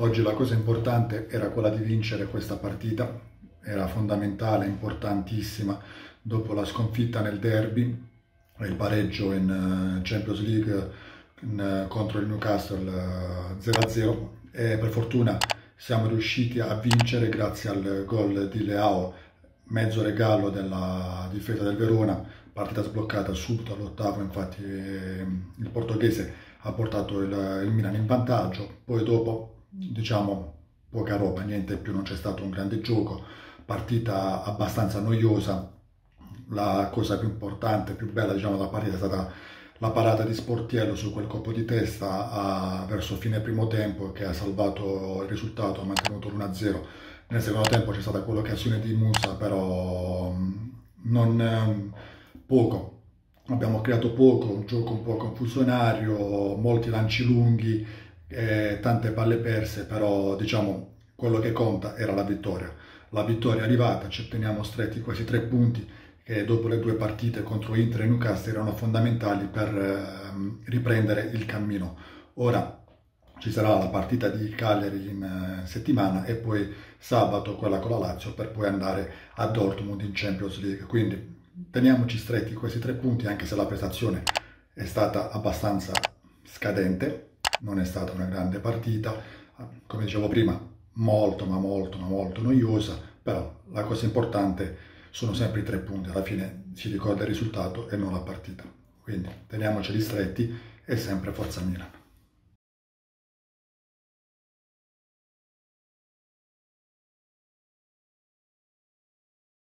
Oggi la cosa importante era quella di vincere questa partita, era fondamentale, importantissima, dopo la sconfitta nel derby e il pareggio in Champions League contro il Newcastle 0-0, e per fortuna siamo riusciti a vincere grazie al gol di Leao, mezzo regalo della difesa del Verona, partita sbloccata subito all'ottavo, infatti il portoghese ha portato il Milan in vantaggio, poi dopo diciamo poca roba, niente più, non c'è stato un grande gioco, partita abbastanza noiosa. La cosa più importante, più bella diciamo della partita è stata la parata di Sportiello su quel colpo di testa verso fine primo tempo che ha salvato il risultato, ha mantenuto l'1-0. Nel secondo tempo c'è stata quell'occasione di Musa, però non poco, abbiamo creato poco, un gioco un po' confusionario, molti lanci lunghi, tante palle perse, però diciamo quello che conta era la vittoria. La vittoria è arrivata, ci teniamo stretti questi 3 punti che dopo le 2 partite contro Inter e Newcastle erano fondamentali per riprendere il cammino. Ora ci sarà la partita di Cagliari in settimana e poi sabato quella con la Lazio per poi andare a Dortmund in Champions League. Quindi teniamoci stretti questi 3 punti, anche se la prestazione è stata abbastanza scadente, non è stata una grande partita, come dicevo prima, molto ma molto ma molto noiosa, però la cosa importante sono sempre i 3 punti, alla fine si ricorda il risultato e non la partita. Quindi teniamoceli stretti e sempre Forza Milan.